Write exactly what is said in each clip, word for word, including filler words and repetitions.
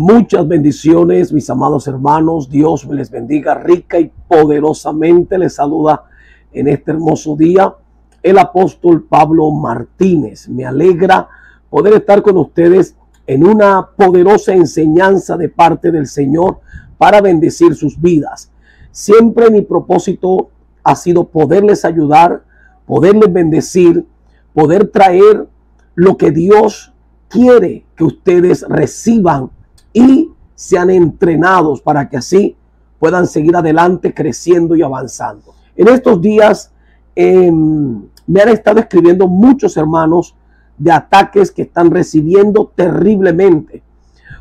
Muchas bendiciones, mis amados hermanos. Dios me les bendiga rica y poderosamente. Les saluda en este hermoso día el apóstol Pablo Martínez. Me alegra poder estar con ustedes en una poderosa enseñanza de parte del Señor para bendecir sus vidas. Siempre mi propósito ha sido poderles ayudar, poderles bendecir, poder traer lo que Dios quiere que ustedes reciban y sean entrenados para que así puedan seguir adelante, creciendo y avanzando. En estos días eh, me han estado escribiendo muchos hermanos de ataques que están recibiendo terriblemente.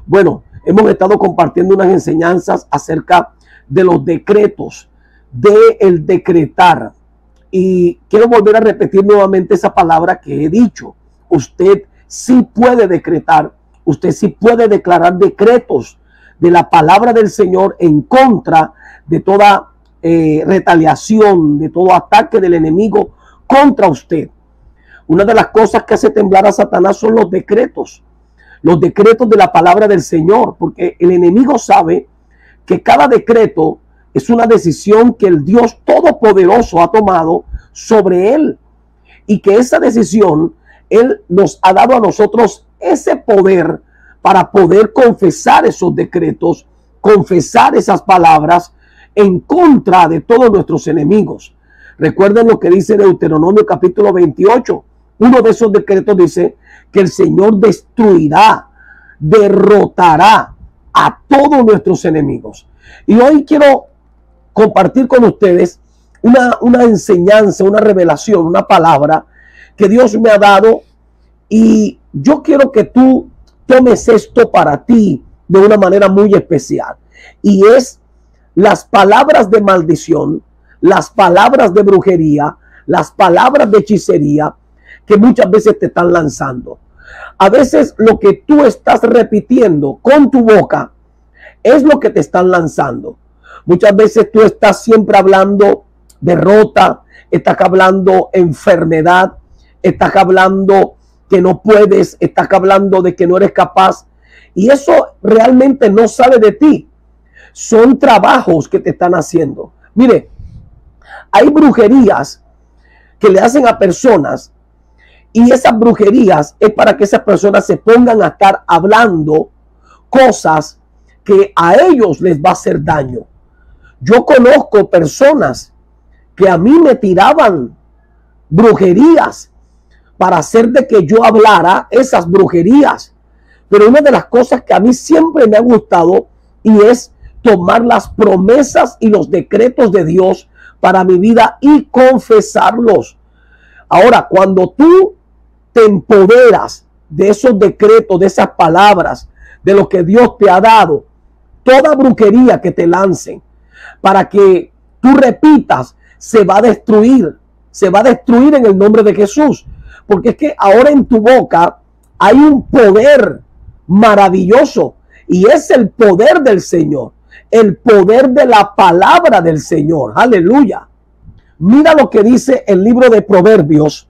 Bueno, hemos estado compartiendo unas enseñanzas acerca de los decretos, de el decretar. Y quiero volver a repetir nuevamente esa palabra que he dicho. Usted sí puede decretar. Usted sí puede declarar decretos de la palabra del Señor en contra de toda eh, retaliación, de todo ataque del enemigo contra usted. Una de las cosas que hace temblar a Satanás son los decretos, los decretos de la palabra del Señor, porque el enemigo sabe que cada decreto es una decisión que el Dios Todopoderoso ha tomado sobre él y que esa decisión él nos ha dado a nosotros ese poder para poder confesar esos decretos, confesar esas palabras en contra de todos nuestros enemigos. Recuerden lo que dice Deuteronomio capítulo veintiocho. Uno de esos decretos dice que el Señor destruirá, derrotará a todos nuestros enemigos. Y hoy quiero compartir con ustedes una, una enseñanza, una revelación, una palabra que Dios me ha dado, y yo quiero que tú tomes esto para ti de una manera muy especial. Y es las palabras de maldición, las palabras de brujería, las palabras de hechicería que muchas veces te están lanzando. A veces lo que tú estás repitiendo con tu boca es lo que te están lanzando. Muchas veces tú estás siempre hablando derrota, estás hablando enfermedad, estás hablando que no puedes, estás hablando de que no eres capaz. Y eso realmente no sale de ti. Son trabajos que te están haciendo. Mire, hay brujerías que le hacen a personas, y esas brujerías es para que esas personas se pongan a estar hablando cosas que a ellos les va a hacer daño. Yo conozco personas que a mí me tiraban brujerías para hacer de que yo hablara esas brujerías. Pero una de las cosas que a mí siempre me ha gustado y es tomar las promesas y los decretos de Dios para mi vida y confesarlos. Ahora, cuando tú te empoderas de esos decretos, de esas palabras, de lo que Dios te ha dado, toda brujería que te lancen para que tú repitas, se va a destruir, se va a destruir en el nombre de Jesús. Porque es que ahora en tu boca hay un poder maravilloso, y es el poder del Señor, el poder de la palabra del Señor. Aleluya. Mira lo que dice el libro de Proverbios,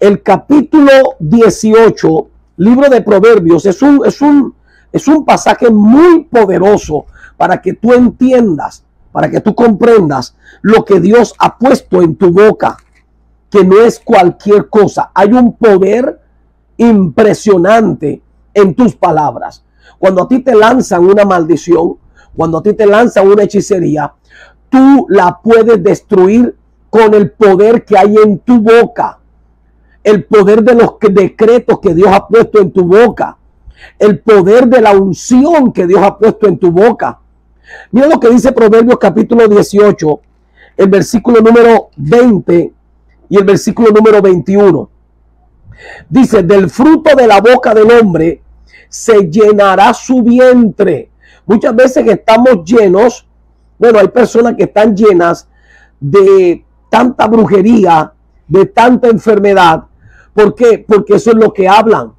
el capítulo dieciocho, libro de Proverbios. Es un, es un, es un pasaje muy poderoso para que tú entiendas, para que tú comprendas lo que Dios ha puesto en tu boca, que no es cualquier cosa. Hay un poder impresionante en tus palabras. Cuando a ti te lanzan una maldición, cuando a ti te lanzan una hechicería, tú la puedes destruir con el poder que hay en tu boca, el poder de los decretos que Dios ha puesto en tu boca, el poder de la unción que Dios ha puesto en tu boca. Mira lo que dice Proverbios capítulo dieciocho, el versículo número veinte y el versículo número veintiuno. Dice: del fruto de la boca del hombre se llenará su vientre. Muchas veces estamos llenos. Bueno, hay personas que están llenas de tanta brujería, de tanta enfermedad. ¿Por qué? Porque eso es lo que hablan.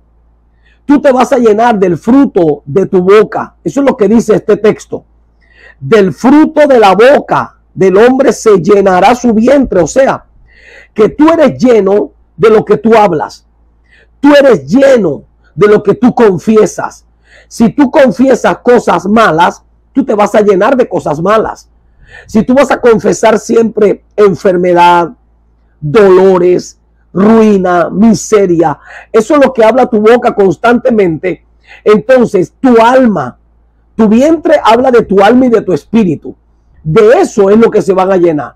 Tú te vas a llenar del fruto de tu boca. Eso es lo que dice este texto. Del fruto de la boca del hombre se llenará su vientre. O sea, que tú eres lleno de lo que tú hablas. Tú eres lleno de lo que tú confiesas. Si tú confiesas cosas malas, tú te vas a llenar de cosas malas. Si tú vas a confesar siempre enfermedad, dolores, ruina, miseria, eso es lo que habla tu boca constantemente. Entonces tu alma, tu vientre habla de tu alma y de tu espíritu. De eso es lo que se van a llenar.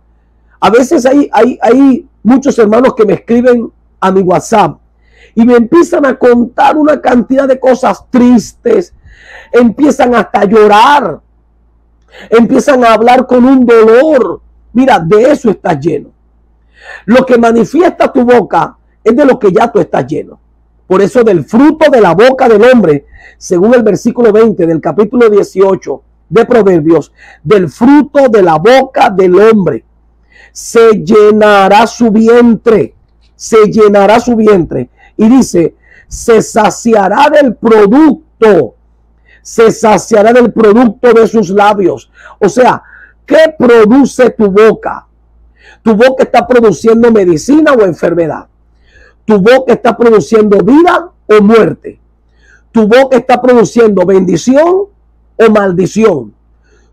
A veces hay, hay, hay muchos hermanos que me escriben a mi WhatsApp y me empiezan a contar una cantidad de cosas tristes, empiezan hasta a llorar, empiezan a hablar con un dolor. Mira, de eso estás lleno. Lo que manifiesta tu boca es de lo que ya tú estás lleno. Por eso del fruto de la boca del hombre, según el versículo veinte del capítulo dieciocho de Proverbios, del fruto de la boca del hombre se llenará su vientre, se llenará su vientre. Y dice, se saciará del producto, se saciará del producto de sus labios. O sea, ¿qué produce tu boca? Tu boca está produciendo medicina o enfermedad. Tu boca está produciendo vida o muerte. Tu boca está produciendo bendición o maldición.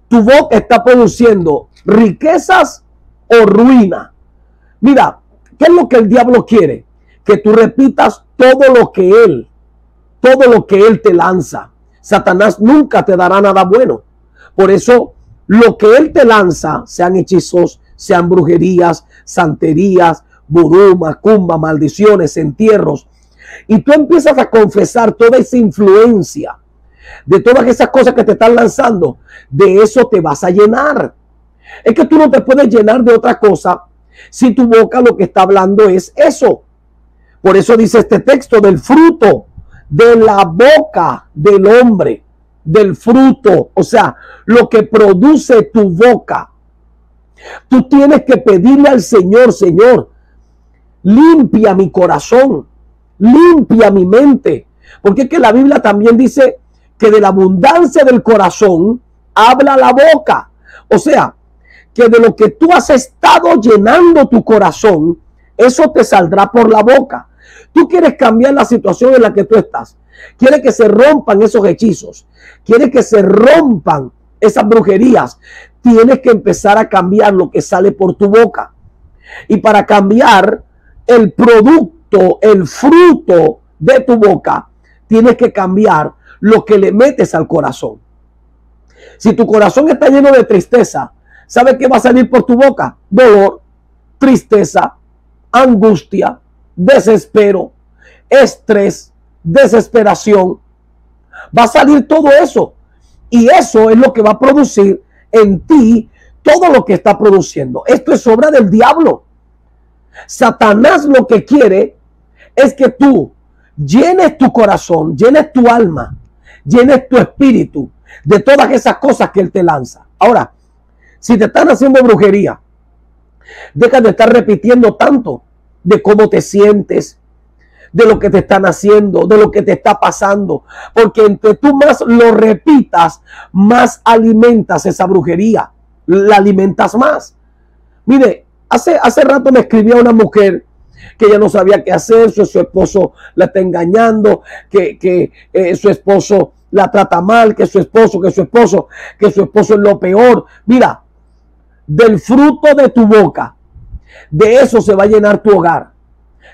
Tu boca está produciendo riquezas o ruina. Mira, ¿qué es lo que el diablo quiere? Que tú repitas todo lo que él, todo lo que él te lanza. Satanás nunca te dará nada bueno. Por eso, lo que él te lanza, sean hechizos, sean brujerías, santerías, vudú, macumba, maldiciones, entierros, y tú empiezas a confesar toda esa influencia de todas esas cosas que te están lanzando, de eso te vas a llenar. Es que tú no te puedes llenar de otra cosa si tu boca lo que está hablando es eso. Por eso dice este texto, del fruto de la boca del hombre, del fruto, o sea, lo que produce tu boca. Tú tienes que pedirle al Señor, Señor, limpia mi corazón, limpia mi mente. Porque es que la Biblia también dice que de la abundancia del corazón habla la boca. O sea, que de lo que tú has estado llenando tu corazón, eso te saldrá por la boca. Tú quieres cambiar la situación en la que tú estás. Quieres que se rompan esos hechizos. Quieres que se rompan esas brujerías. Tienes que empezar a cambiar lo que sale por tu boca. Y para cambiar el producto, el fruto de tu boca, tienes que cambiar lo que le metes al corazón. Si tu corazón está lleno de tristeza, ¿sabes qué va a salir por tu boca? Dolor, tristeza, angustia, desespero, estrés, desesperación. Va a salir todo eso. Y eso es lo que va a producir en ti todo lo que está produciendo. Esto es obra del diablo. Satanás lo que quiere es que tú llenes tu corazón, llenes tu alma, llenes tu espíritu de todas esas cosas que él te lanza. Ahora, si te están haciendo brujería, deja de estar repitiendo tanto de cómo te sientes, de lo que te están haciendo, de lo que te está pasando, porque entre tú más lo repitas, más alimentas esa brujería, la alimentas más. Mire, hace, hace rato me escribía una mujer que ya no sabía qué hacer, su, su esposo la está engañando, que, que eh, su esposo la trata mal, que su esposo, que su esposo, que su esposo es lo peor. Mira, del fruto de tu boca, de eso se va a llenar tu hogar.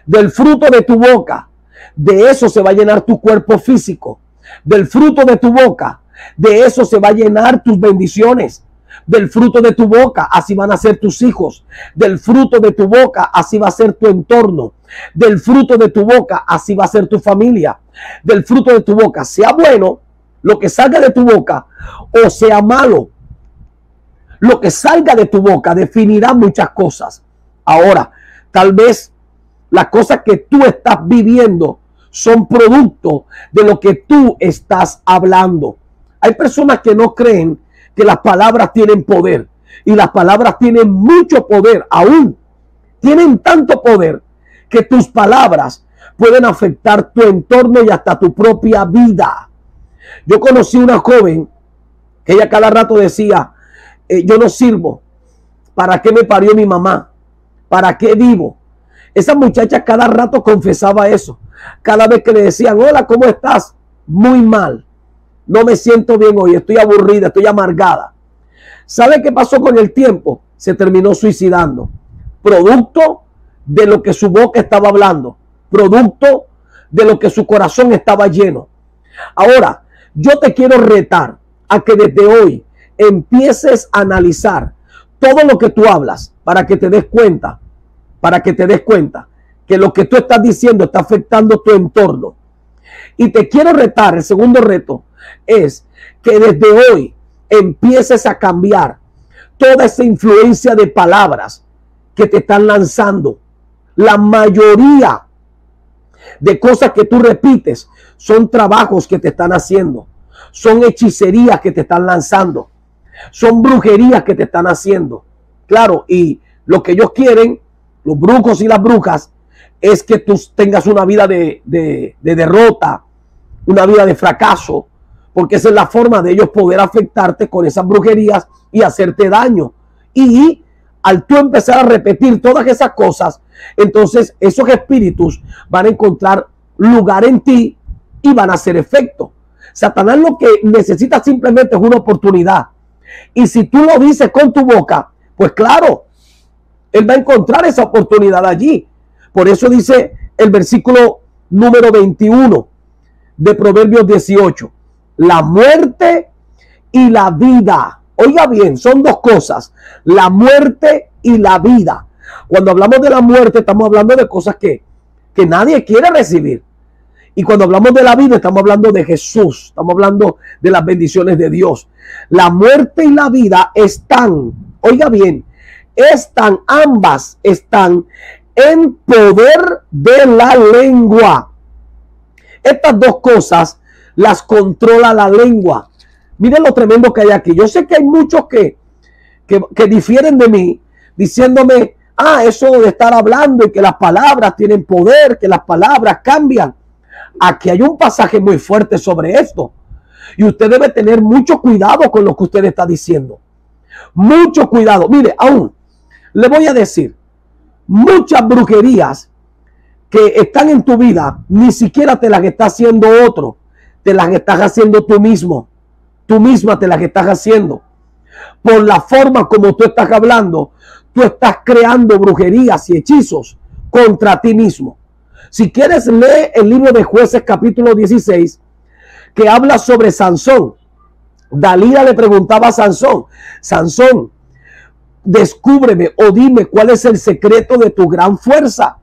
Del fruto de tu boca, de eso se va a llenar tu cuerpo físico. Del fruto de tu boca, de eso se va a llenar tus bendiciones. Del fruto de tu boca, así van a ser tus hijos. Del fruto de tu boca, así va a ser tu entorno. Del fruto de tu boca, así va a ser tu familia. Del fruto de tu boca, sea bueno lo que salga de tu boca o sea malo, lo que salga de tu boca definirá muchas cosas. Ahora, tal vez las cosas que tú estás viviendo son producto de lo que tú estás hablando. Hay personas que no creen que las palabras tienen poder, y las palabras tienen mucho poder aún. Tienen tanto poder que tus palabras pueden afectar tu entorno y hasta tu propia vida. Yo conocí una joven que ella cada rato decía, eh, yo no sirvo, ¿para qué me parió mi mamá? ¿Para qué vivo? Esa muchacha cada rato confesaba eso. Cada vez que le decían, hola, ¿cómo estás? Muy mal. No me siento bien hoy, estoy aburrida, estoy amargada. ¿Sabe qué pasó con el tiempo? Se terminó suicidando. Producto de lo que su boca estaba hablando. Producto de lo que su corazón estaba lleno. Ahora, yo te quiero retar a que desde hoy empieces a analizar todo lo que tú hablas para que te des cuenta, para que te des cuenta que lo que tú estás diciendo está afectando tu entorno. Y te quiero retar, el segundo reto es que desde hoy empieces a cambiar toda esa influencia de palabras que te están lanzando. La mayoría de cosas que tú repites son trabajos que te están haciendo, son hechicerías que te están lanzando, son brujerías que te están haciendo. Claro, y lo que ellos quieren, los brujos y las brujas, es que tú tengas una vida de, de, de derrota, una vida de fracaso, porque esa es la forma de ellos poder afectarte con esas brujerías y hacerte daño. Y al tú empezar a repetir todas esas cosas, entonces esos espíritus van a encontrar lugar en ti y van a hacer efecto. Satanás lo que necesita simplemente es una oportunidad. Y si tú lo dices con tu boca, pues claro, él va a encontrar esa oportunidad allí. Por eso dice el versículo número veintiuno de Proverbios dieciocho. La muerte y la vida. Oiga bien, son dos cosas. La muerte y la vida. Cuando hablamos de la muerte, estamos hablando de cosas que, que nadie quiere recibir. Y cuando hablamos de la vida, estamos hablando de Jesús. Estamos hablando de las bendiciones de Dios. La muerte y la vida están, oiga bien, están, ambas están en poder de la lengua. Estas dos cosas las controla la lengua. Miren lo tremendo que hay aquí. Yo sé que hay muchos que, que, que difieren de mí, diciéndome, ah, eso de estar hablando y que las palabras tienen poder, que las palabras cambian. Aquí hay un pasaje muy fuerte sobre esto. Y usted debe tener mucho cuidado con lo que usted está diciendo. Mucho cuidado. Mire, aún le voy a decir, muchas brujerías que están en tu vida, ni siquiera te las está haciendo otro. Te las estás haciendo tú mismo. Tú misma te las estás haciendo. Por la forma como tú estás hablando, tú estás creando brujerías y hechizos contra ti mismo. Si quieres, lee el libro de Jueces capítulo dieciséis, que habla sobre Sansón. Dalila le preguntaba a Sansón, Sansón, descúbreme o dime cuál es el secreto de tu gran fuerza.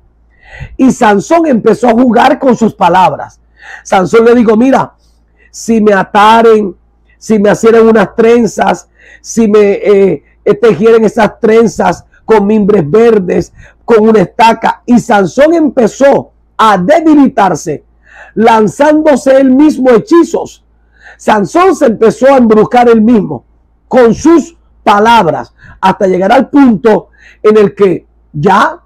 Y Sansón empezó a jugar con sus palabras. Sansón le dijo, mira, si me ataren, si me hicieran unas trenzas, si me eh, tejieren esas trenzas con mimbres verdes, con una estaca. Y Sansón empezó a debilitarse, lanzándose él mismo hechizos. Sansón se empezó a embrujar él mismo con sus palabras, hasta llegar al punto en el que ya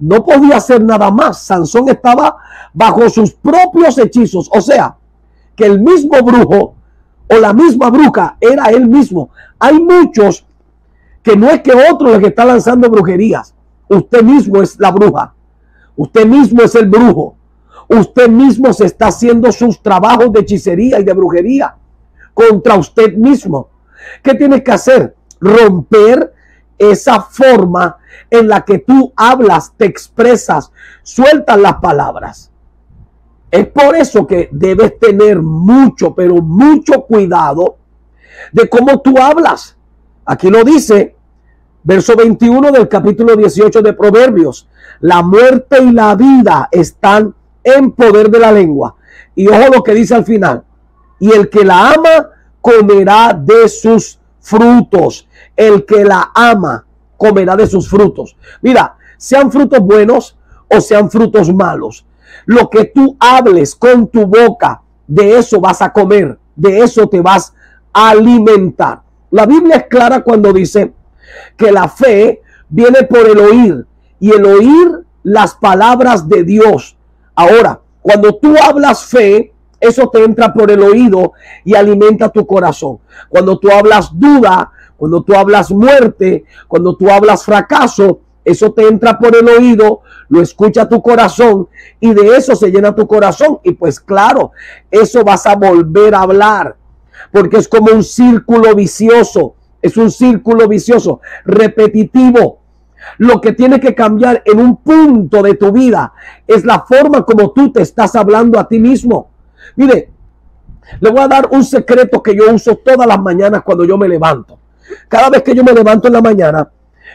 no podía hacer nada más. Sansón estaba bajo sus propios hechizos. O sea, que el mismo brujo o la misma bruja era él mismo. Hay muchos que no es que otro les está lanzando brujerías. Usted mismo es la bruja. Usted mismo es el brujo. Usted mismo se está haciendo sus trabajos de hechicería y de brujería contra usted mismo. ¿Qué tienes que hacer? Romper esa forma en la que tú hablas, te expresas, sueltas las palabras. Es por eso que debes tener mucho, pero mucho cuidado de cómo tú hablas. Aquí lo dice, verso veintiuno del capítulo dieciocho de Proverbios. La muerte y la vida están en poder de la lengua. Y ojo lo que dice al final. Y el que la ama comerá de sus frutos. El que la ama comerá de sus frutos. Mira, sean frutos buenos o sean frutos malos, lo que tú hables con tu boca, de eso vas a comer, de eso te vas a alimentar. La Biblia es clara cuando dice que la fe viene por el oír y el oír las palabras de Dios. Ahora, cuando tú hablas fe, eso te entra por el oído y alimenta tu corazón. Cuando tú hablas duda, cuando tú hablas muerte, cuando tú hablas fracaso, eso te entra por el oído, lo escucha tu corazón y de eso se llena tu corazón. Y pues claro, eso vas a volver a hablar. porque es como un círculo vicioso, es un círculo vicioso, repetitivo. Lo que tiene que cambiar en un punto de tu vida es la forma como tú te estás hablando a ti mismo. Mire, le voy a dar un secreto que yo uso todas las mañanas cuando yo me levanto. Cada vez que yo me levanto en la mañana,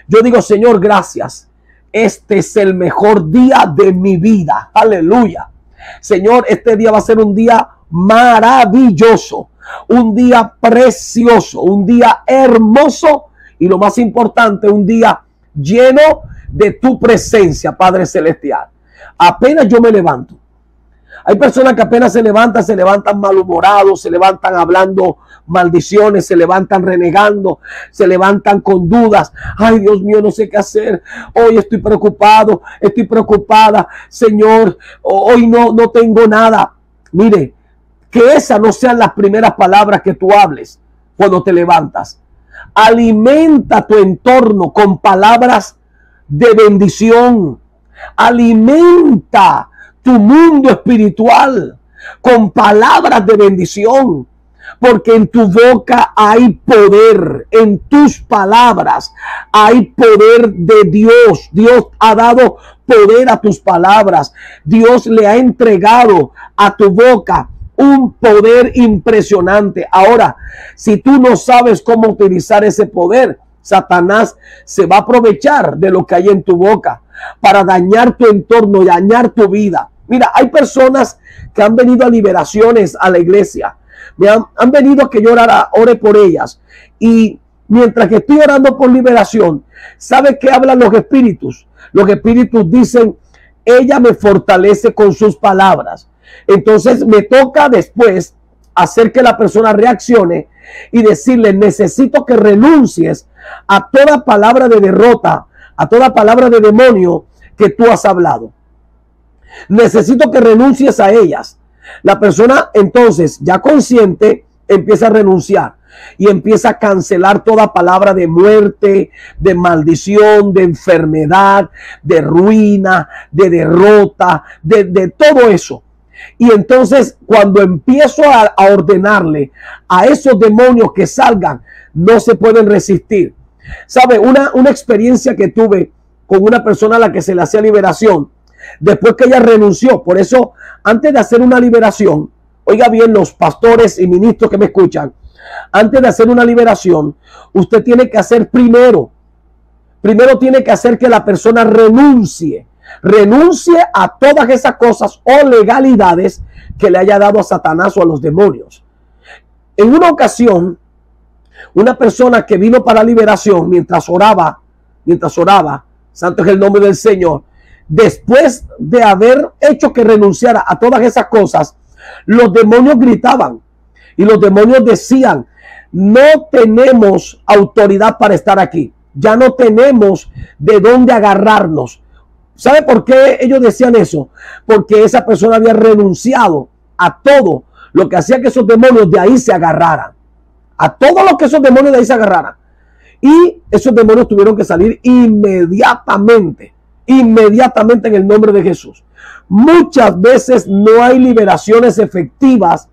yo digo: Señor, gracias. Este es el mejor día de mi vida. Aleluya. Señor, este día va a ser un día maravilloso, un día precioso, un día hermoso y, lo más importante, un día lleno de tu presencia, Padre Celestial. Apenas yo me levanto. Hay personas que apenas se levantan, se levantan malhumorados, se levantan hablando maldiciones, se levantan renegando, se levantan con dudas. Ay, Dios mío, no sé qué hacer. Hoy estoy preocupado, estoy preocupada. Señor, hoy no, no tengo nada. Mire, que esas no sean las primeras palabras que tú hables cuando te levantas. Alimenta tu entorno con palabras de bendición. Alimenta tu mundo espiritual con palabras de bendición, porque en tu boca hay poder, en tus palabras hay poder de Dios. Dios ha dado poder a tus palabras. Dios le ha entregado a tu boca un poder impresionante. Ahora, si tú no sabes cómo utilizar ese poder, Satanás se va a aprovechar de lo que hay en tu boca para dañar tu entorno y dañar tu vida. Mira, hay personas que han venido a liberaciones a la iglesia. Me han, han venido a que yo orara, ore por ellas. Y mientras que estoy orando por liberación, ¿sabe qué hablan los espíritus? Los espíritus dicen: ella me fortalece con sus palabras. Entonces me toca después hacer que la persona reaccione y decirle: necesito que renuncies a toda palabra de derrota, a toda palabra de demonio que tú has hablado. Necesito que renuncies a ellas. La persona, entonces, ya consciente, empieza a renunciar y empieza a cancelar toda palabra de muerte, de maldición, de enfermedad, de ruina, de derrota, de, de todo eso. Y entonces, cuando empiezo a, a ordenarle a esos demonios que salgan, no se pueden resistir. ¿Sabe? Una, una experiencia que tuve con una persona a la que se le hacía liberación, después que ella renunció. Por eso, antes de hacer una liberación, oiga bien, los pastores y ministros que me escuchan, antes de hacer una liberación, usted tiene que hacer primero, primero tiene que hacer que la persona renuncie. Renuncie a todas esas cosas o legalidades que le haya dado a Satanás o a los demonios. En una ocasión, una persona que vino para liberación, mientras oraba, mientras oraba, santo es el nombre del Señor, después de haber hecho que renunciara a todas esas cosas, los demonios gritaban y los demonios decían: no tenemos autoridad para estar aquí, ya no tenemos de dónde agarrarnos. ¿Sabe por qué ellos decían eso? Porque esa persona había renunciado a todo lo que hacía que esos demonios de ahí se agarraran. A todo lo que esos demonios de ahí se agarraran. Y esos demonios tuvieron que salir inmediatamente. Inmediatamente en el nombre de Jesús. Muchas veces no hay liberaciones efectivas.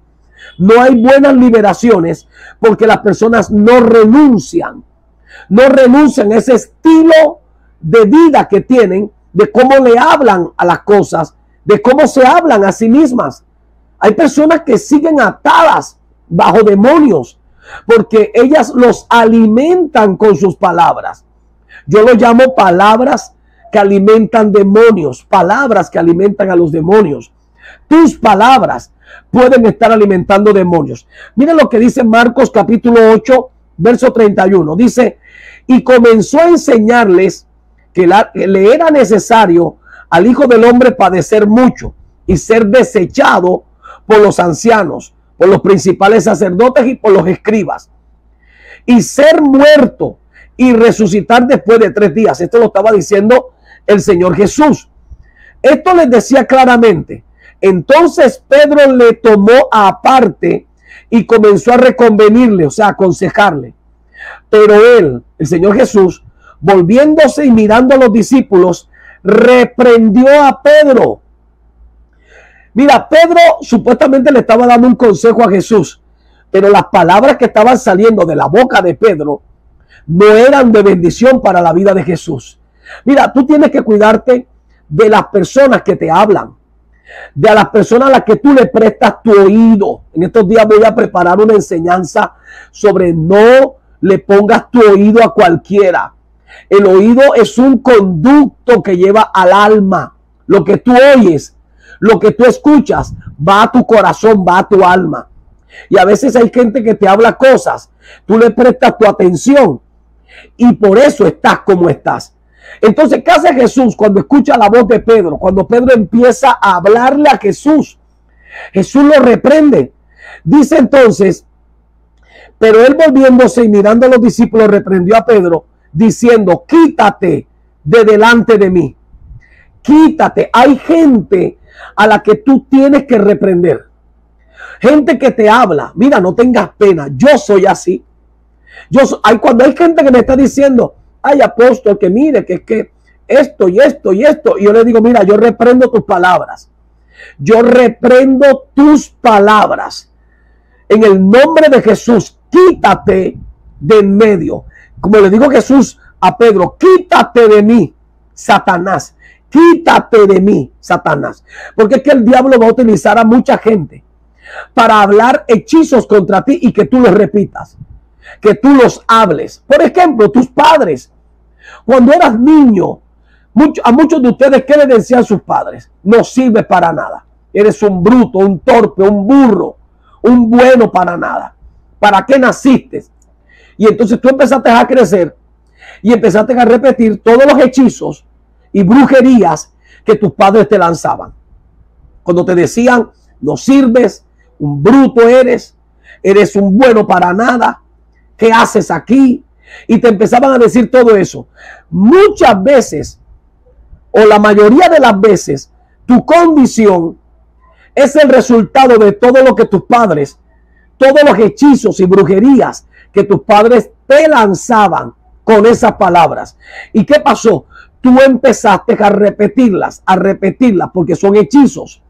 No hay buenas liberaciones porque las personas no renuncian. No renuncian a ese estilo de vida que tienen, de cómo le hablan a las cosas, de cómo se hablan a sí mismas. Hay personas que siguen atadas bajo demonios porque ellas los alimentan con sus palabras. Yo lo llamo palabras que alimentan demonios, palabras que alimentan a los demonios. Tus palabras pueden estar alimentando demonios. Miren lo que dice Marcos capítulo ocho, verso treinta y uno. Dice: y comenzó a enseñarles que le era necesario al Hijo del Hombre padecer mucho y ser desechado por los ancianos, por los principales sacerdotes y por los escribas, y ser muerto y resucitar después de tres días. Esto lo estaba diciendo el Señor Jesús. Esto les decía claramente. Entonces Pedro le tomó aparte y comenzó a reconvenirle, o sea, a aconsejarle. Pero él, el Señor Jesús, volviéndose y mirando a los discípulos, reprendió a Pedro. Mira, Pedro supuestamente le estaba dando un consejo a Jesús, Pero las palabras que estaban saliendo de la boca de Pedro no eran de bendición para la vida de Jesús. Mira, tú tienes que cuidarte de las personas que te hablan, de las personas a las que tú le prestas tu oído. En estos días voy a preparar una enseñanza sobre no le pongas tu oído a cualquiera. El oído es un conducto que lleva al alma. Lo que tú oyes, lo que tú escuchas, va a tu corazón, va a tu alma. Y a veces hay gente que te habla cosas, tú le prestas tu atención y por eso estás como estás. Entonces, ¿qué hace Jesús cuando escucha la voz de Pedro? Cuando Pedro empieza a hablarle a Jesús, Jesús lo reprende. Dice entonces, pero él volviéndose y mirando a los discípulos, reprendió a Pedro, diciendo, quítate de delante de mí. Quítate. Hay gente a la que tú tienes que reprender. Gente que te habla. Mira, no tengas pena. Yo soy así. Yo soy, hay, cuando hay gente que me está diciendo, ay, apóstol, que mire, que es que esto y esto y esto. Y yo le digo, mira, yo reprendo tus palabras. Yo reprendo tus palabras. En el nombre de Jesús, quítate de en medio. Como le digo Jesús a Pedro, quítate de mí, Satanás. Quítate de mí, Satanás. Porque es que el diablo va a utilizar a mucha gente para hablar hechizos contra ti y que tú los repitas, que tú los hables. Por ejemplo, tus padres. Cuando eras niño, mucho, a muchos de ustedes, ¿qué le decían sus padres? No sirve para nada. Eres un bruto, un torpe, un burro, un bueno para nada. ¿Para qué naciste? Y entonces tú empezaste a crecer y empezaste a repetir todos los hechizos y brujerías que tus padres te lanzaban. Cuando te decían, no sirves, un bruto eres, eres un bueno para nada, ¿qué haces aquí? Y te empezaban a decir todo eso. Muchas veces, o la mayoría de las veces, tu condición es el resultado de todo lo que tus padres, todos los hechizos y brujerías que tus padres te lanzaban con esas palabras. ¿Y qué pasó? Tú empezaste a repetirlas, a repetirlas, porque son hechizos.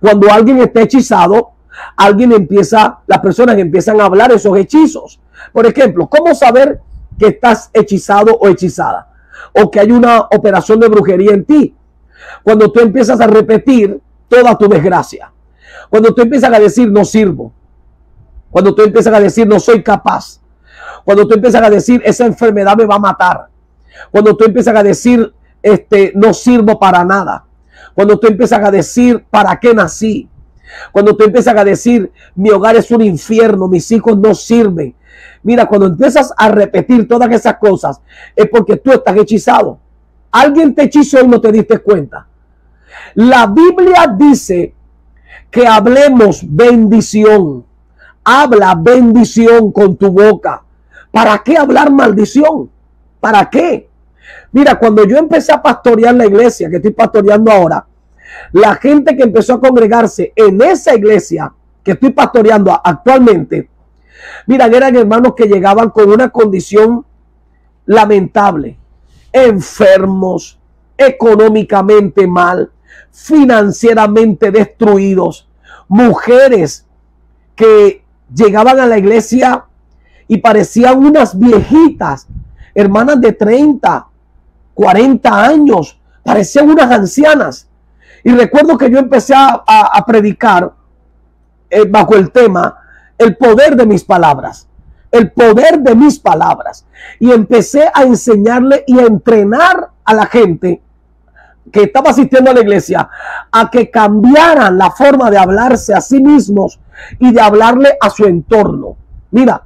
Cuando alguien está hechizado, alguien empieza, las personas empiezan a hablar esos hechizos. Por ejemplo, ¿cómo saber que estás hechizado o hechizada? O que hay una operación de brujería en ti. Cuando tú empiezas a repetir toda tu desgracia. Cuando tú empiezas a decir, no sirvo. Cuando tú empiezas a decir, no soy capaz. Cuando tú empiezas a decir, esa enfermedad me va a matar. Cuando tú empiezas a decir, este, no sirvo para nada. Cuando tú empiezas a decir, ¿para qué nací? Cuando tú empiezas a decir, mi hogar es un infierno, mis hijos no sirven. Mira, cuando empiezas a repetir todas esas cosas, es porque tú estás hechizado. Alguien te hechizó y no te diste cuenta. La Biblia dice que hablemos bendición. Habla bendición con tu boca. ¿Para qué hablar maldición? ¿Para qué? Mira, cuando yo empecé a pastorear la iglesia que estoy pastoreando ahora, la gente que empezó a congregarse en esa iglesia que estoy pastoreando actualmente, mira, eran hermanos que llegaban con una condición lamentable, enfermos, económicamente mal, financieramente destruidos, mujeres que llegaban a la iglesia y parecían unas viejitas, hermanas de treinta, cuarenta años, parecían unas ancianas. Y recuerdo que yo empecé a, a, a predicar eh, bajo el tema, el poder de mis palabras, el poder de mis palabras. Y empecé a enseñarle y a entrenar a la gente que estaba asistiendo a la iglesia a que cambiaran la forma de hablarse a sí mismos y de hablarle a su entorno. Mira,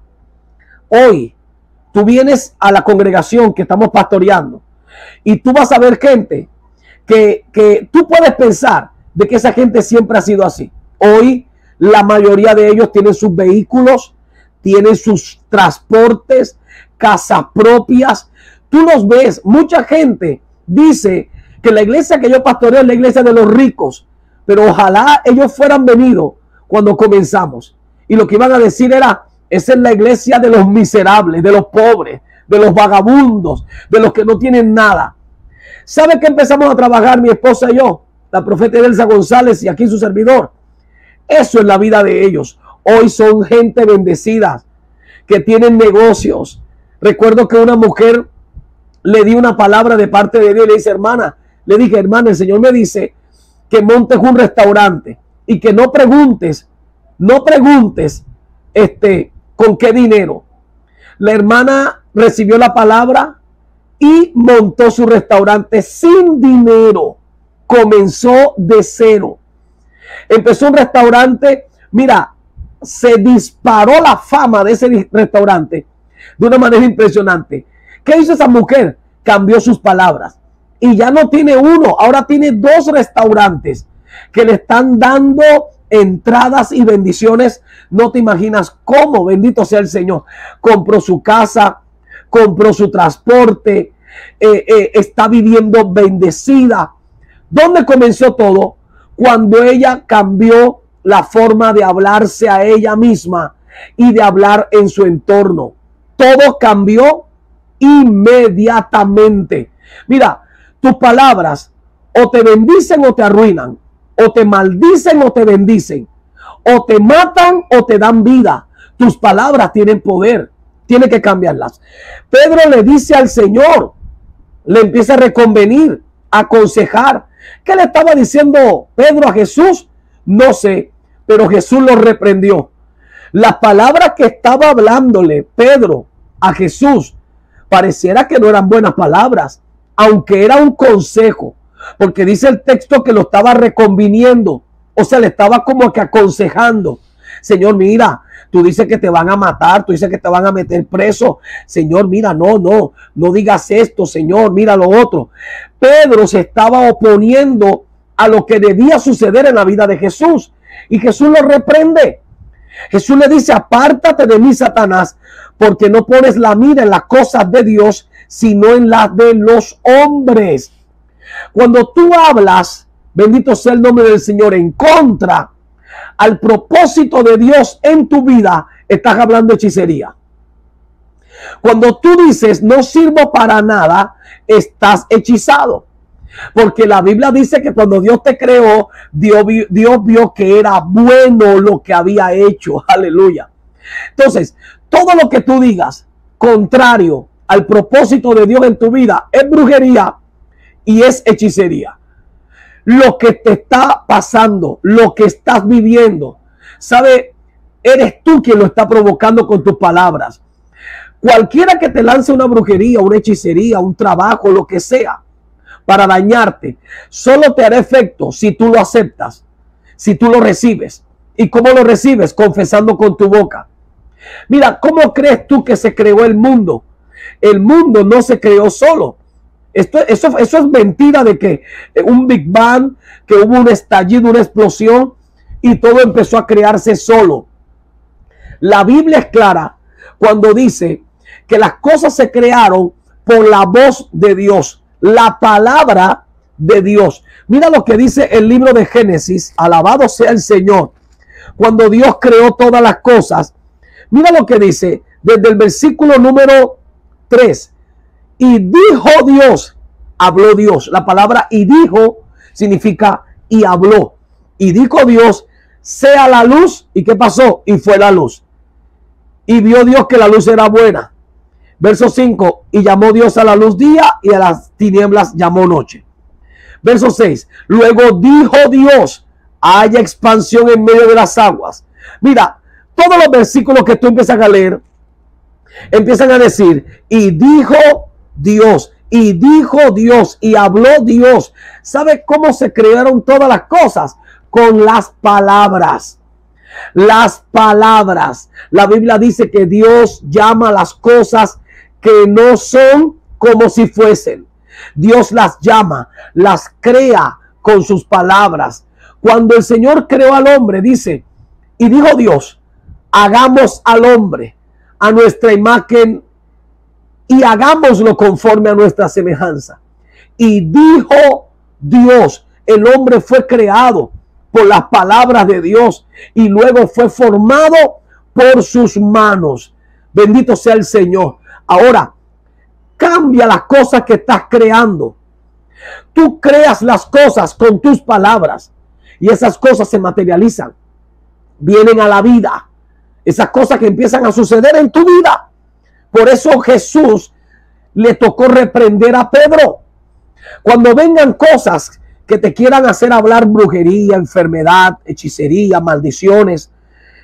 hoy tú vienes a la congregación que estamos pastoreando y tú vas a ver gente que, que tú puedes pensar de que esa gente siempre ha sido así. Hoy la mayoría de ellos tienen sus vehículos, tienen sus transportes, casas propias. Tú los ves. Mucha gente dice que la iglesia que yo pastoreo es la iglesia de los ricos, pero ojalá ellos fueran venido cuando comenzamos. Y lo que iban a decir era, esa es la iglesia de los miserables, de los pobres, de los vagabundos, de los que no tienen nada. ¿Sabe qué empezamos a trabajar mi esposa y yo? La profeta Elsa González y aquí su servidor. Eso es la vida de ellos. hoy son gente bendecida, que tienen negocios. Recuerdo que una mujer le di una palabra de parte de Dios y le dice, hermana, le dije, hermana, el Señor me dice que montes un restaurante y que no preguntes, no preguntes este, con qué dinero. La hermana recibió la palabra y montó su restaurante sin dinero. Comenzó de cero. Empezó un restaurante. Mira, se disparó la fama de ese restaurante de una manera impresionante. ¿Qué hizo esa mujer? Cambió sus palabras. Y ya no tiene uno, ahora tiene dos restaurantes que le están dando entradas y bendiciones. No te imaginas cómo, bendito sea el Señor. Compró su casa, compró su transporte, eh, eh, está viviendo bendecida. ¿Dónde comenzó todo? Cuando ella cambió la forma de hablarse a ella misma y de hablar en su entorno. Todo cambió inmediatamente. Mira, tus palabras o te bendicen o te arruinan, o te maldicen o te bendicen, o te matan o te dan vida. Tus palabras tienen poder, tiene que cambiarlas. Pedro le dice al Señor, le empieza a reconvenir, a aconsejar. ¿Qué le estaba diciendo Pedro a Jesús? No sé, pero Jesús lo reprendió. Las palabras que estaba hablándole Pedro a Jesús pareciera que no eran buenas palabras, aunque era un consejo, porque dice el texto que lo estaba reconviniendo, o sea, le estaba como que aconsejando. Señor, mira, tú dices que te van a matar, tú dices que te van a meter preso. Señor, mira, no, no, no digas esto, Señor, mira lo otro. Pedro se estaba oponiendo a lo que debía suceder en la vida de Jesús, y Jesús lo reprende. Jesús le dice, apártate de mí, Satanás, porque no pones la mira en las cosas de Dios, sino en las de los hombres. Cuando tú hablas, bendito sea el nombre del Señor, en contra al propósito de Dios en tu vida, estás hablando hechicería. Cuando tú dices, no sirvo para nada, estás hechizado. Porque la Biblia dice que cuando Dios te creó, Dios, Dios vio que era bueno lo que había hecho. Aleluya. Entonces, todo lo que tú digas contrario al propósito de Dios en tu vida es brujería y es hechicería. Lo que te está pasando, lo que estás viviendo, ¿sabe? Eres tú quien lo está provocando con tus palabras. Cualquiera que te lance una brujería, una hechicería, un trabajo, lo que sea, para dañarte, solo te hará efecto si tú lo aceptas, si tú lo recibes. ¿Y cómo lo recibes? Confesando con tu boca. Mira, ¿cómo crees tú que se creó el mundo? El mundo no se creó solo. Esto, eso, eso es mentira de que un Big Bang, que hubo un estallido, una explosión y todo empezó a crearse solo. La Biblia es clara cuando dice que las cosas se crearon por la voz de Dios, la palabra de Dios. Mira lo que dice el libro de Génesis, alabado sea el Señor. Cuando Dios creó todas las cosas, mira lo que dice desde el versículo número tres. Y dijo Dios, habló Dios. La palabra y dijo significa y habló. Y dijo Dios, sea la luz. ¿Y qué pasó? Y fue la luz. Y vio Dios que la luz era buena. Verso cinco, y llamó Dios a la luz día y a las tinieblas llamó noche. Verso seis, luego dijo Dios, haya expansión en medio de las aguas. Mira, todos los versículos que tú empiezas a leer empiezan a decir, y dijo Dios, y dijo Dios, y habló Dios. ¿Sabe cómo se crearon todas las cosas? Con las palabras. Las palabras. La Biblia dice que Dios llama las cosas que no son como si fuesen. Dios las llama, las crea con sus palabras. Cuando el Señor creó al hombre, dice, y dijo Dios, hagamos al hombre a nuestra imagen y hagámoslo conforme a nuestra semejanza. Y dijo Dios, el hombre fue creado por las palabras de Dios y luego fue formado por sus manos. Bendito sea el Señor. Ahora, cambia las cosas que estás creando. Tú creas las cosas con tus palabras y esas cosas se materializan, vienen a la vida. Esas cosas que empiezan a suceder en tu vida. Por eso Jesús le tocó reprender a Pedro. Cuando vengan cosas que te quieran hacer hablar brujería, enfermedad, hechicería, maldiciones,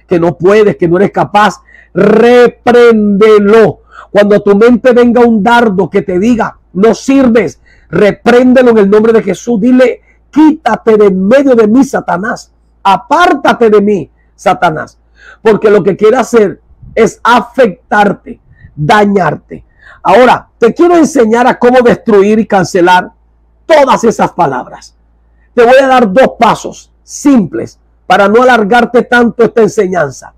que no puedes, que no eres capaz, repréndelo. Cuando a tu mente venga un dardo que te diga, no sirves, repréndelo en el nombre de Jesús. Dile, quítate de en medio de mí, Satanás. Apártate de mí, Satanás. Porque lo que quiere hacer es afectarte, dañarte. Ahora, te quiero enseñar a cómo destruir y cancelar todas esas palabras. Te voy a dar dos pasos simples para no alargarte tanto esta enseñanza,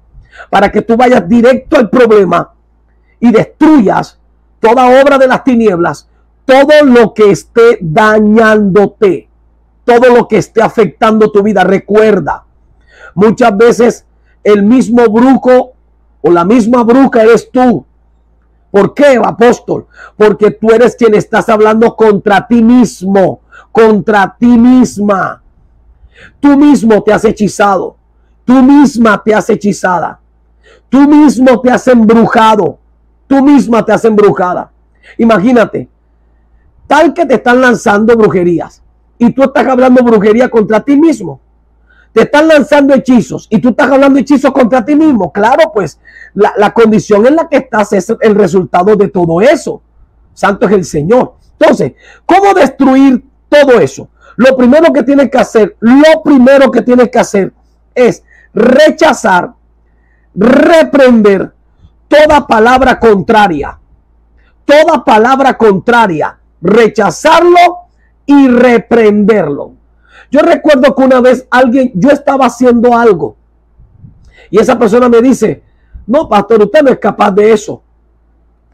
para que tú vayas directo al problema y destruyas toda obra de las tinieblas, todo lo que esté dañándote, todo lo que esté afectando tu vida. Recuerda, muchas veces el mismo brujo o la misma bruja eres tú. ¿Por qué, apóstol? Porque tú eres quien estás hablando contra ti mismo, contra ti misma. Tú mismo te has hechizado, tú misma te has hechizada, tú mismo te has embrujado, tú misma te has embrujada. Imagínate, tal que te están lanzando brujerías y tú estás hablando brujería contra ti mismo. Te están lanzando hechizos y tú estás hablando hechizos contra ti mismo. Claro, pues la, la condición en la que estás es el resultado de todo eso. Santo es el Señor. Entonces, ¿cómo destruir todo eso? Lo primero que tienes que hacer, lo primero que tienes que hacer es rechazar, reprender toda palabra contraria. Toda palabra contraria. Rechazarlo y reprenderlo. Yo recuerdo que una vez alguien, yo estaba haciendo algo y esa persona me dice, no, pastor, usted no es capaz de eso.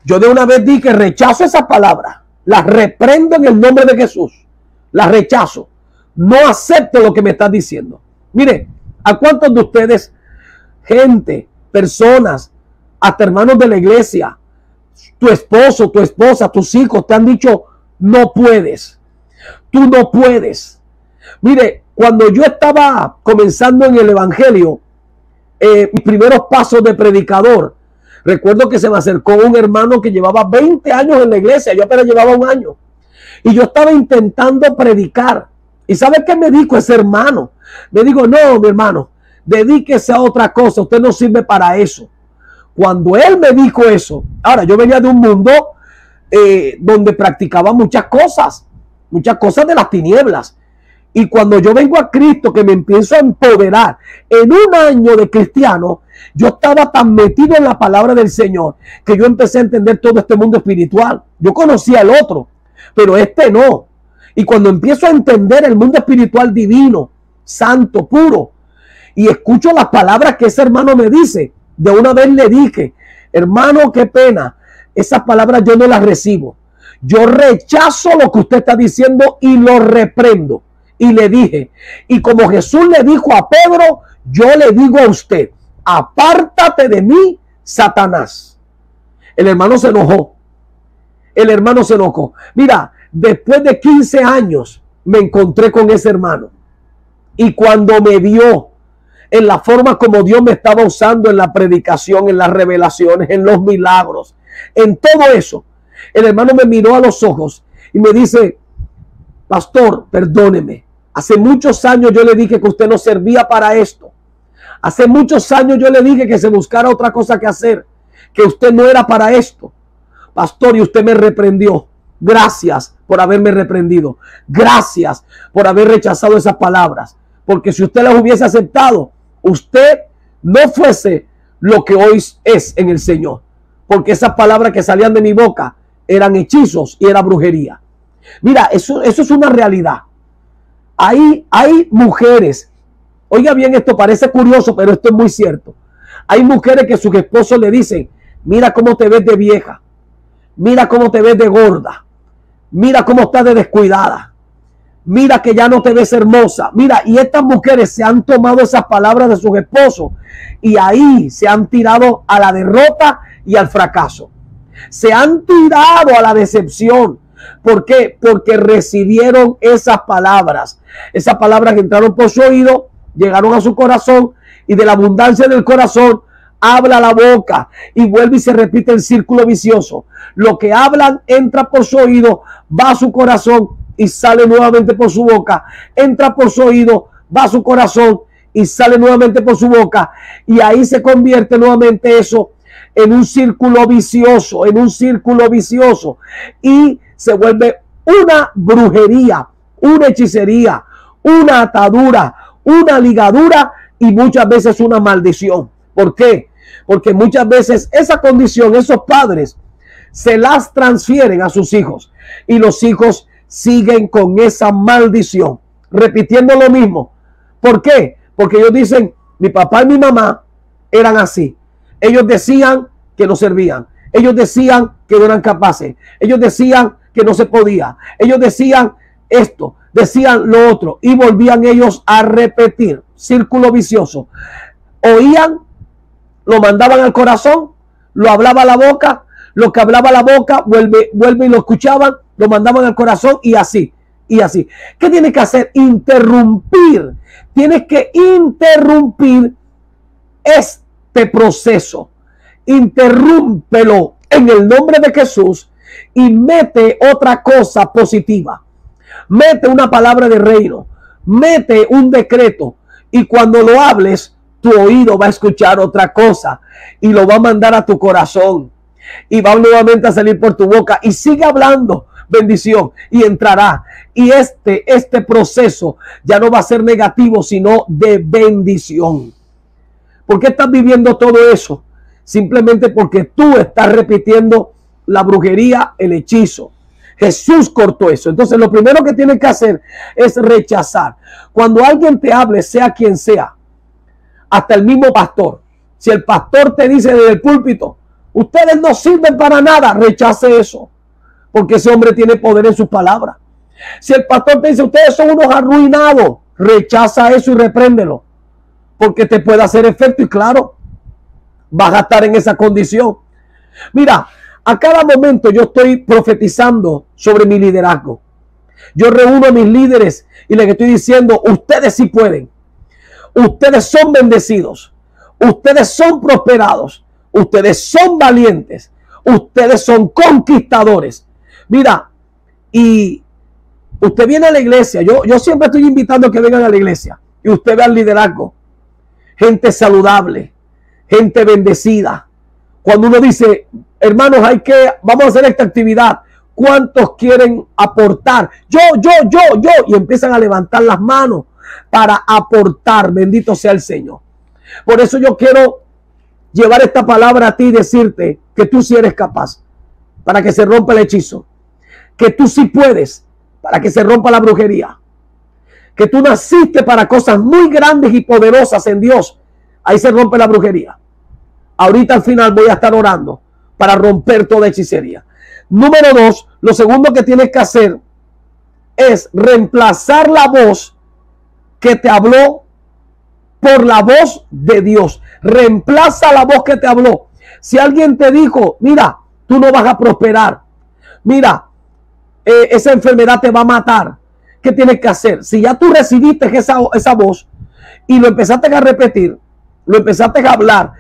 Yo de una vez dije, rechazo esas palabras, las reprendo en el nombre de Jesús, las rechazo, no acepto lo que me estás diciendo. Mire, ¿a cuántos de ustedes, gente, personas, hasta hermanos de la iglesia, tu esposo, tu esposa, tus hijos te han dicho, no puedes, tú no puedes? Mire, cuando yo estaba comenzando en el evangelio, eh, mis primeros pasos de predicador, recuerdo que se me acercó un hermano que llevaba veinte años en la iglesia, yo apenas llevaba un año, y yo estaba intentando predicar. ¿Y sabe qué me dijo ese hermano? Me dijo, no, mi hermano, dedíquese a otra cosa, usted no sirve para eso. Cuando él me dijo eso, ahora yo venía de un mundo eh, donde practicaba muchas cosas, muchas cosas de las tinieblas. Y cuando yo vengo a Cristo, que me empiezo a empoderar, en un año de cristiano, yo estaba tan metido en la palabra del Señor que yo empecé a entender todo este mundo espiritual. Yo conocía al otro, pero este no. Y cuando empiezo a entender el mundo espiritual divino, santo, puro, y escucho las palabras que ese hermano me dice, de una vez le dije, hermano, qué pena, esas palabras yo no las recibo. Yo rechazo lo que usted está diciendo y lo reprendo. Y le dije, y como Jesús le dijo a Pedro, yo le digo a usted, apártate de mí, Satanás. El hermano se enojó. El hermano se enojó. Mira, después de quince años me encontré con ese hermano. Y cuando me vio en la forma como Dios me estaba usando en la predicación, en las revelaciones, en los milagros, en todo eso, el hermano me miró a los ojos y me dice, pastor, perdóneme. Hace muchos años yo le dije que usted no servía para esto. Hace muchos años yo le dije que se buscara otra cosa que hacer, que usted no era para esto. Pastor, y usted me reprendió. Gracias por haberme reprendido. Gracias por haber rechazado esas palabras. Porque si usted las hubiese aceptado, usted no fuese lo que hoy es en el Señor. Porque esas palabras que salían de mi boca eran hechizos y era brujería. Mira, eso, eso es una realidad. Hay, hay mujeres, oiga bien, esto parece curioso, pero esto es muy cierto. Hay mujeres que sus esposos le dicen, mira cómo te ves de vieja, mira cómo te ves de gorda, mira cómo estás de descuidada, mira que ya no te ves hermosa. Mira, y estas mujeres se han tomado esas palabras de sus esposos y ahí se han tirado a la derrota y al fracaso. Se han tirado a la decepción. ¿Por qué? Porque recibieron esas palabras. Esas palabras que entraron por su oído, llegaron a su corazón y de la abundancia del corazón habla la boca, y vuelve y se repite el círculo vicioso. Lo que hablan entra por su oído, va a su corazón y sale nuevamente por su boca. Entra por su oído, va a su corazón y sale nuevamente por su boca. Y ahí se convierte nuevamente eso en un círculo vicioso, en un círculo vicioso. Y se vuelve una brujería, una hechicería, una atadura, una ligadura y muchas veces una maldición. ¿Por qué? Porque muchas veces esa condición, esos padres se las transfieren a sus hijos y los hijos siguen con esa maldición, repitiendo lo mismo. ¿Por qué? Porque ellos dicen, mi papá y mi mamá eran así. Ellos decían que no servían. Ellos decían que no eran capaces. Ellos decían que no se podía. Ellos decían esto, decían lo otro, y volvían ellos a repetir. Círculo vicioso. Oían, lo mandaban al corazón, lo hablaba la boca, lo que hablaba la boca, vuelve, vuelve y lo escuchaban, lo mandaban al corazón y así, y así. ¿Qué tienes que hacer? Interrumpir. Tienes que interrumpir este proceso. Interrúmpelo en el nombre de Jesús y mete otra cosa positiva. Mete una palabra de reino, mete un decreto, y cuando lo hables, tu oído va a escuchar otra cosa y lo va a mandar a tu corazón y va nuevamente a salir por tu boca, y sigue hablando bendición y entrará. Y este, este proceso ya no va a ser negativo, sino de bendición. ¿Por qué estás viviendo todo eso? Simplemente porque tú estás repitiendo la brujería, el hechizo. Jesús cortó eso. Entonces lo primero que tienes que hacer es rechazar. Cuando alguien te hable, sea quien sea, hasta el mismo pastor. Si el pastor te dice desde el púlpito, ustedes no sirven para nada, rechace eso, porque ese hombre tiene poder en sus palabras. Si el pastor te dice, ustedes son unos arruinados, rechaza eso y repréndelo, porque te puede hacer efecto y claro, vas a estar en esa condición. Mira, a cada momento yo estoy profetizando sobre mi liderazgo. Yo reúno a mis líderes y les estoy diciendo, ustedes sí pueden. Ustedes son bendecidos. Ustedes son prosperados. Ustedes son valientes. Ustedes son conquistadores. Mira, y usted viene a la iglesia. Yo, yo siempre estoy invitando a que vengan a la iglesia. Y usted ve al liderazgo. Gente saludable. Gente bendecida. Cuando uno dice, hermanos, hay que, vamos a hacer esta actividad. ¿Cuántos quieren aportar? Yo, yo, yo, yo. Y empiezan a levantar las manos para aportar. Bendito sea el Señor. Por eso yo quiero llevar esta palabra a ti y decirte que tú sí eres capaz, para que se rompa el hechizo. Que tú sí puedes, para que se rompa la brujería. Que tú naciste para cosas muy grandes y poderosas en Dios. Ahí se rompe la brujería. Ahorita al final voy a estar orando para romper toda hechicería. Número dos, lo segundo que tienes que hacer es reemplazar la voz que te habló por la voz de Dios. Reemplaza la voz que te habló. Si alguien te dijo, mira, tú no vas a prosperar, mira, eh, esa enfermedad te va a matar, ¿qué tienes que hacer? Si ya tú recibiste esa, esa voz y lo empezaste a repetir, lo empezaste a hablar,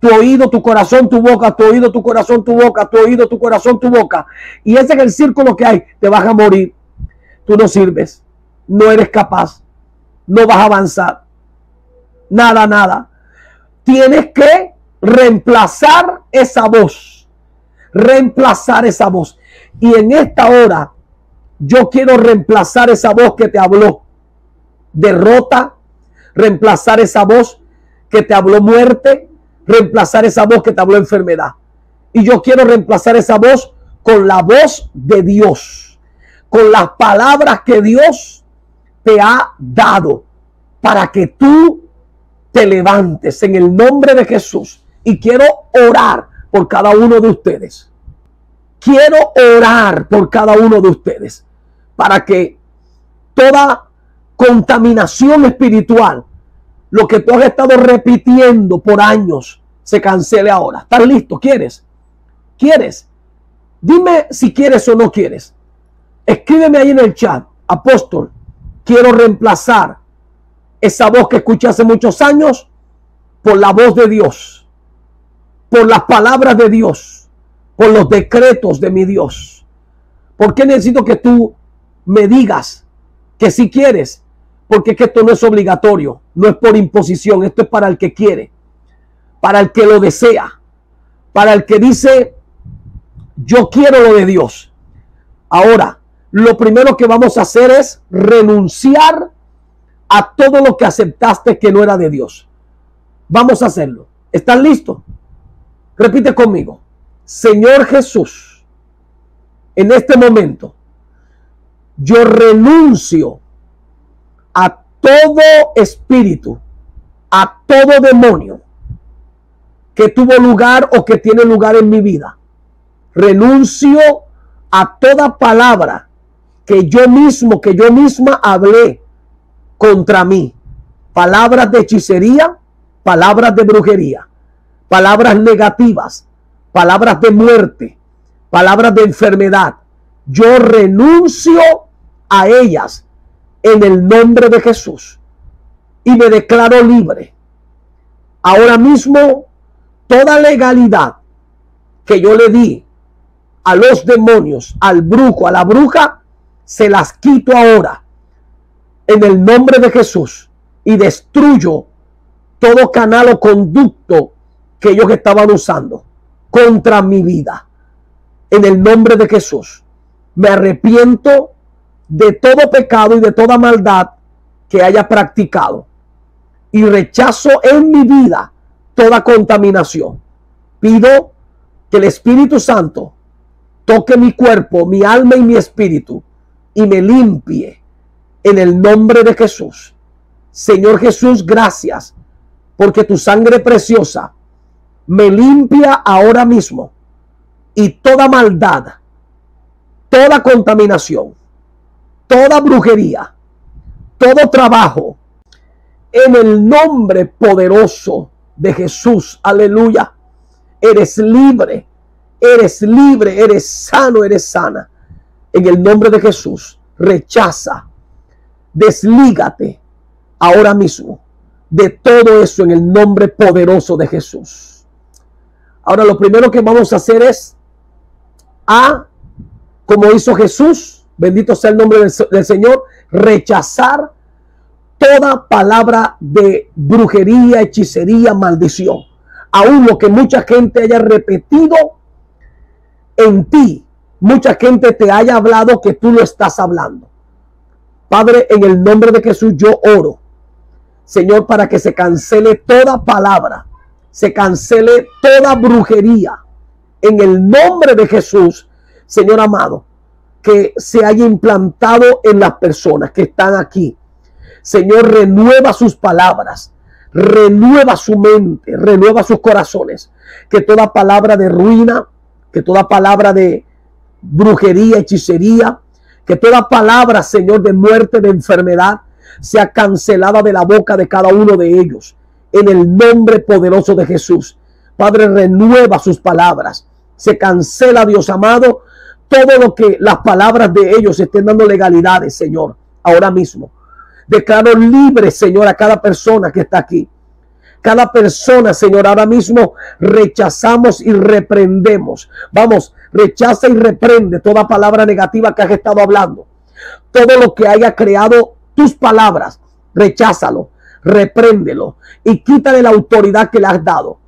tu oído, tu corazón, tu boca, tu oído, tu corazón, tu boca, tu oído, tu corazón, tu boca. Y ese es el círculo que hay. Te vas a morir. Tú no sirves. No eres capaz. No vas a avanzar. Nada, nada. Tienes que reemplazar esa voz. Reemplazar esa voz. Y en esta hora yo quiero reemplazar esa voz que te habló derrota. Reemplazar esa voz que te habló muerte. Reemplazar esa voz que te habló enfermedad. Y yo quiero reemplazar esa voz con la voz de Dios. Con las palabras que Dios te ha dado. Para que tú te levantes en el nombre de Jesús. Y quiero orar por cada uno de ustedes. Quiero orar por cada uno de ustedes. Para que toda contaminación espiritual, lo que tú has estado repitiendo por años, se cancele ahora. ¿Estás listo? ¿Quieres? ¿Quieres? Dime si quieres o no quieres. Escríbeme ahí en el chat. Apóstol, quiero reemplazar esa voz que escuché hace muchos años por la voz de Dios. por las palabras de Dios, por los decretos de mi Dios. ¿Por qué necesito que tú me digas que si quieres? Porque es que esto no es obligatorio, no es por imposición, esto es para el que quiere, para el que lo desea, para el que dice, yo quiero lo de Dios. Ahora, lo primero que vamos a hacer es renunciar a todo lo que aceptaste que no era de Dios. Vamos a hacerlo. ¿Están listos? Repite conmigo. Señor Jesús, en este momento, yo renuncio a todo espíritu, a todo demonio que tuvo lugar o que tiene lugar en mi vida. Renuncio a toda palabra que yo mismo, que yo misma hablé contra mí. Palabras de hechicería, palabras de brujería, palabras negativas, palabras de muerte, palabras de enfermedad. Yo renuncio a ellas en el nombre de Jesús y me declaro libre. Ahora mismo, toda legalidad que yo le di a los demonios, al brujo, a la bruja, se las quito ahora en el nombre de Jesús y destruyo todo canal o conducto que ellos estaban usando contra mi vida. En el nombre de Jesús, me arrepiento de todo pecado y de toda maldad que haya practicado y rechazo en mi vida toda contaminación. Pido que el Espíritu Santo toque mi cuerpo, mi alma y mi espíritu y me limpie en el nombre de Jesús. Señor Jesús, gracias porque tu sangre preciosa me limpia ahora mismo y toda maldad, toda contaminación, toda brujería, todo trabajo, en el nombre poderoso de Jesús. Aleluya. Eres libre. Eres libre, eres sano, eres sana. En el nombre de Jesús, rechaza, deslígate ahora mismo de todo eso en el nombre poderoso de Jesús. Ahora lo primero que vamos a hacer es, a, como hizo Jesús, bendito sea el nombre del, del Señor, rechazar toda palabra de brujería, hechicería, maldición. Aún lo que mucha gente haya repetido en ti, mucha gente te haya hablado que tú lo estás hablando. Padre, en el nombre de Jesús yo oro, Señor, para que se cancele toda palabra, se cancele toda brujería. En el nombre de Jesús, Señor amado, que se haya implantado en las personas que están aquí. Señor, renueva sus palabras, renueva su mente, renueva sus corazones. Que toda palabra de ruina, que toda palabra de brujería, hechicería, que toda palabra, Señor, de muerte, de enfermedad, sea cancelada de la boca de cada uno de ellos. En el nombre poderoso de Jesús. Padre, renueva sus palabras. Se cancela, Dios amado, todo lo que las palabras de ellos estén dando legalidades, Señor, ahora mismo. Declaro libre, Señor, a cada persona que está aquí. Cada persona, Señor, ahora mismo rechazamos y reprendemos. Vamos, rechaza y reprende toda palabra negativa que has estado hablando. Todo lo que haya creado tus palabras, recházalo, repréndelo y quítale la autoridad que le has dado.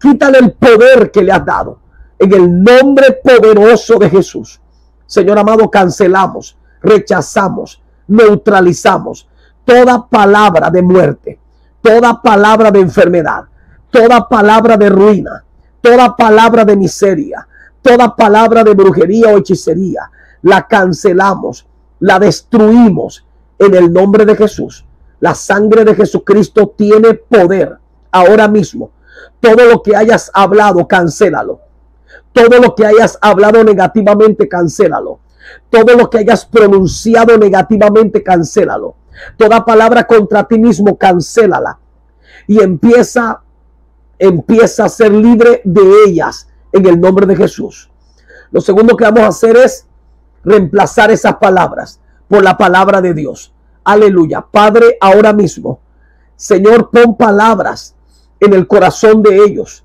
Quítale el poder que le has dado. En el nombre poderoso de Jesús. Señor amado, cancelamos, rechazamos, neutralizamos toda palabra de muerte, toda palabra de enfermedad, toda palabra de ruina, toda palabra de miseria, toda palabra de brujería o hechicería, la cancelamos, la destruimos en el nombre de Jesús. La sangre de Jesucristo tiene poder ahora mismo. Todo lo que hayas hablado, cancélalo. Todo lo que hayas hablado negativamente, cancélalo. Todo lo que hayas pronunciado negativamente, cancélalo. Toda palabra contra ti mismo, cancélala y empieza, empieza a ser libre de ellas en el nombre de Jesús. Lo segundo que vamos a hacer es reemplazar esas palabras por la palabra de Dios. Aleluya. Padre, ahora mismo, Señor, pon palabras en el corazón de ellos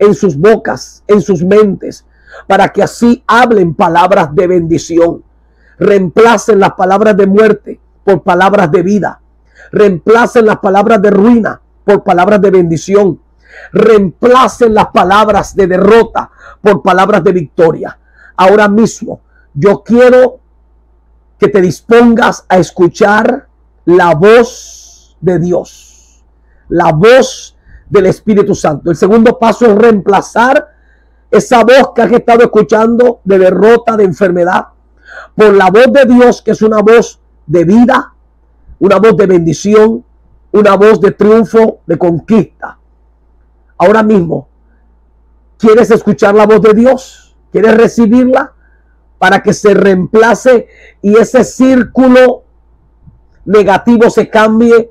en sus bocas, en sus mentes, para que así hablen palabras de bendición. Reemplacen las palabras de muerte por palabras de vida. Reemplacen las palabras de ruina por palabras de bendición. Reemplacen las palabras de derrota por palabras de victoria. Ahora mismo yo quiero que te dispongas a escuchar la voz de Dios, la voz del Espíritu Santo. El segundo paso es reemplazar esa voz que has estado escuchando de derrota, de enfermedad, por la voz de Dios, que es una voz de vida, una voz de bendición, una voz de triunfo, de conquista. Ahora mismo, ¿quieres escuchar la voz de Dios? ¿Quieres recibirla para que se reemplace y ese círculo negativo se cambie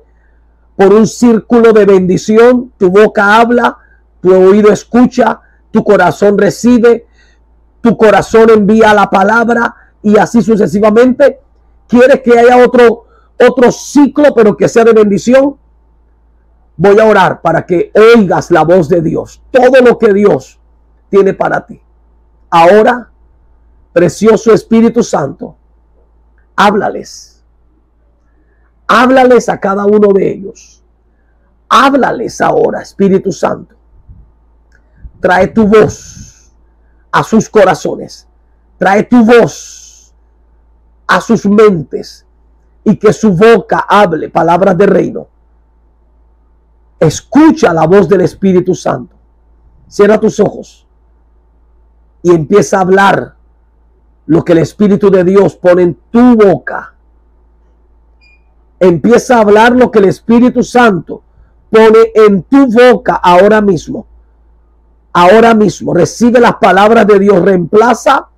por un círculo de bendición? Tu boca habla, tu oído escucha, tu corazón recibe, tu corazón envía la palabra y así sucesivamente. ¿Quieres que haya otro, otro ciclo, pero que sea de bendición? Voy a orar para que oigas la voz de Dios, todo lo que Dios tiene para ti. Ahora, precioso Espíritu Santo, háblales. Háblales a cada uno de ellos. Háblales ahora, Espíritu Santo. Trae tu voz a sus corazones. Trae tu voz a sus mentes y que su boca hable palabras de reino. Escucha la voz del Espíritu Santo. Cierra tus ojos y empieza a hablar lo que el Espíritu de Dios pone en tu boca. Empieza a hablar lo que el Espíritu Santo pone en tu boca ahora mismo. Ahora mismo recibe las palabras de Dios. Reemplaza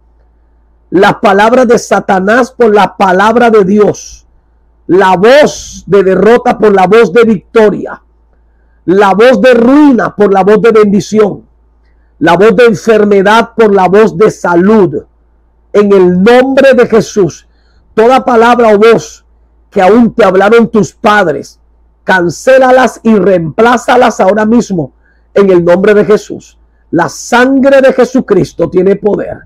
las palabras de Satanás por la palabra de Dios. La voz de derrota por la voz de victoria. La voz de ruina por la voz de bendición. La voz de enfermedad por la voz de salud. En el nombre de Jesús, toda palabra o voz que aún te hablaron tus padres, cancélalas y reemplázalas ahora mismo en el nombre de Jesús. La sangre de Jesucristo tiene poder.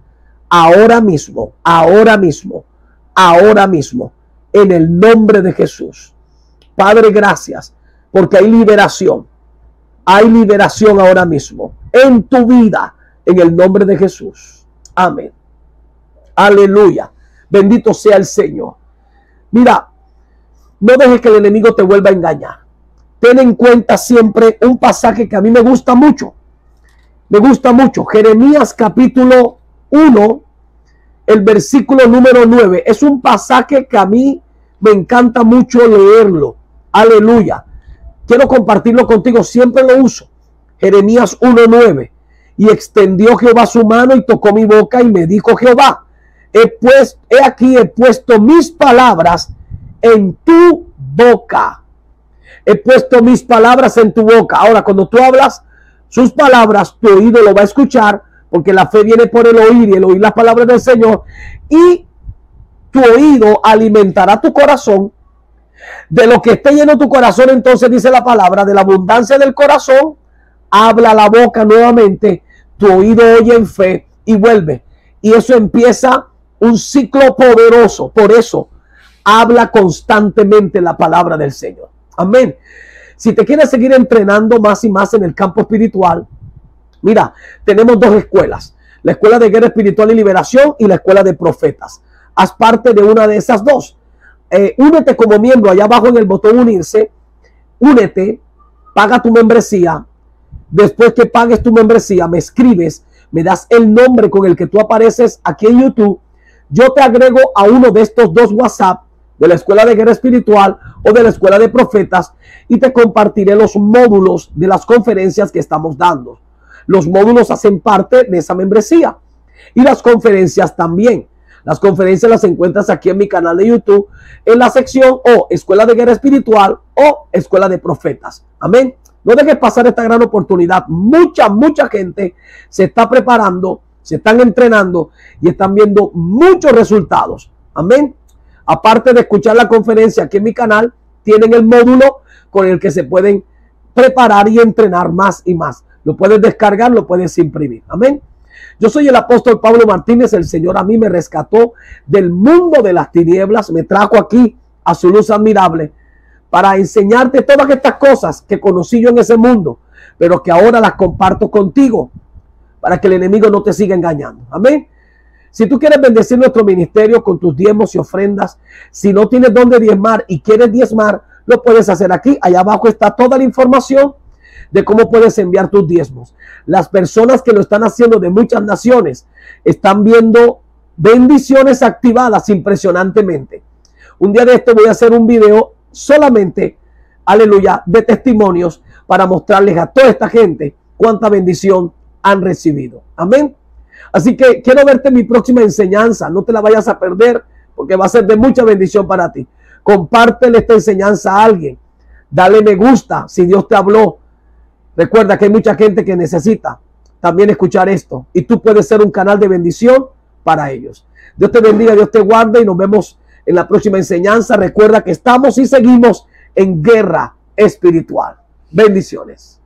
Ahora mismo, ahora mismo, ahora mismo, en el nombre de Jesús. Padre, gracias. Porque hay liberación, hay liberación ahora mismo en tu vida, en el nombre de Jesús. Amén. Aleluya. Bendito sea el Señor. Mira, no dejes que el enemigo te vuelva a engañar. Ten en cuenta siempre un pasaje que a mí me gusta mucho. Me gusta mucho. Jeremías capítulo uno, el versículo número nueve. Es un pasaje que a mí me encanta mucho leerlo. Aleluya. Quiero compartirlo contigo, siempre lo uso. Jeremías uno nueve. Y extendió Jehová su mano y tocó mi boca y me dijo Jehová, he, pues, he aquí he puesto mis palabras en tu boca. He puesto mis palabras en tu boca. Ahora, cuando tú hablas sus palabras, tu oído lo va a escuchar, porque la fe viene por el oír y el oír las palabras del Señor. Y tu oído alimentará tu corazón. De lo que esté lleno tu corazón, entonces dice la palabra, de la abundancia del corazón habla la boca. Nuevamente, tu oído oye en fe y vuelve. Y eso empieza un ciclo poderoso. Por eso habla constantemente la palabra del Señor. Amén. Si te quieres seguir entrenando más y más en el campo espiritual, mira, tenemos dos escuelas: la escuela de guerra espiritual y liberación y la escuela de profetas. Haz parte de una de esas dos. Eh, únete como miembro, allá abajo en el botón unirse, únete, paga tu membresía. Después que pagues tu membresía, me escribes, me das el nombre con el que tú apareces aquí en YouTube. Yo te agrego a uno de estos dos WhatsApp, de la escuela de guerra espiritual o de la escuela de profetas, y te compartiré los módulos de las conferencias que estamos dando. Los módulos hacen parte de esa membresía y las conferencias también. Las conferencias las encuentras aquí en mi canal de YouTube, en la sección o Escuela de Guerra Espiritual o Escuela de Profetas. Amén. No dejes pasar esta gran oportunidad. Mucha, mucha gente se está preparando, se están entrenando y están viendo muchos resultados. Amén. Aparte de escuchar la conferencia aquí en mi canal, tienen el módulo con el que se pueden preparar y entrenar más y más. Lo puedes descargar, lo puedes imprimir. Amén. Yo soy el apóstol Pablo Martínez. El Señor a mí me rescató del mundo de las tinieblas. Me trajo aquí a su luz admirable para enseñarte todas estas cosas que conocí yo en ese mundo, pero que ahora las comparto contigo para que el enemigo no te siga engañando. Amén. Si tú quieres bendecir nuestro ministerio con tus diezmos y ofrendas, si no tienes dónde diezmar y quieres diezmar, lo puedes hacer aquí. Allá abajo está toda la información de cómo puedes enviar tus diezmos. Las personas que lo están haciendo de muchas naciones están viendo bendiciones activadas impresionantemente. Un día de esto voy a hacer un video solamente, aleluya, de testimonios para mostrarles a toda esta gente cuánta bendición han recibido. Amén. Así que quiero verte en mi próxima enseñanza. No te la vayas a perder porque va a ser de mucha bendición para ti. Compártele esta enseñanza a alguien. Dale me gusta si Dios te habló. Recuerda que hay mucha gente que necesita también escuchar esto y tú puedes ser un canal de bendición para ellos. Dios te bendiga, Dios te guarde y nos vemos en la próxima enseñanza. Recuerda que estamos y seguimos en guerra espiritual. Bendiciones.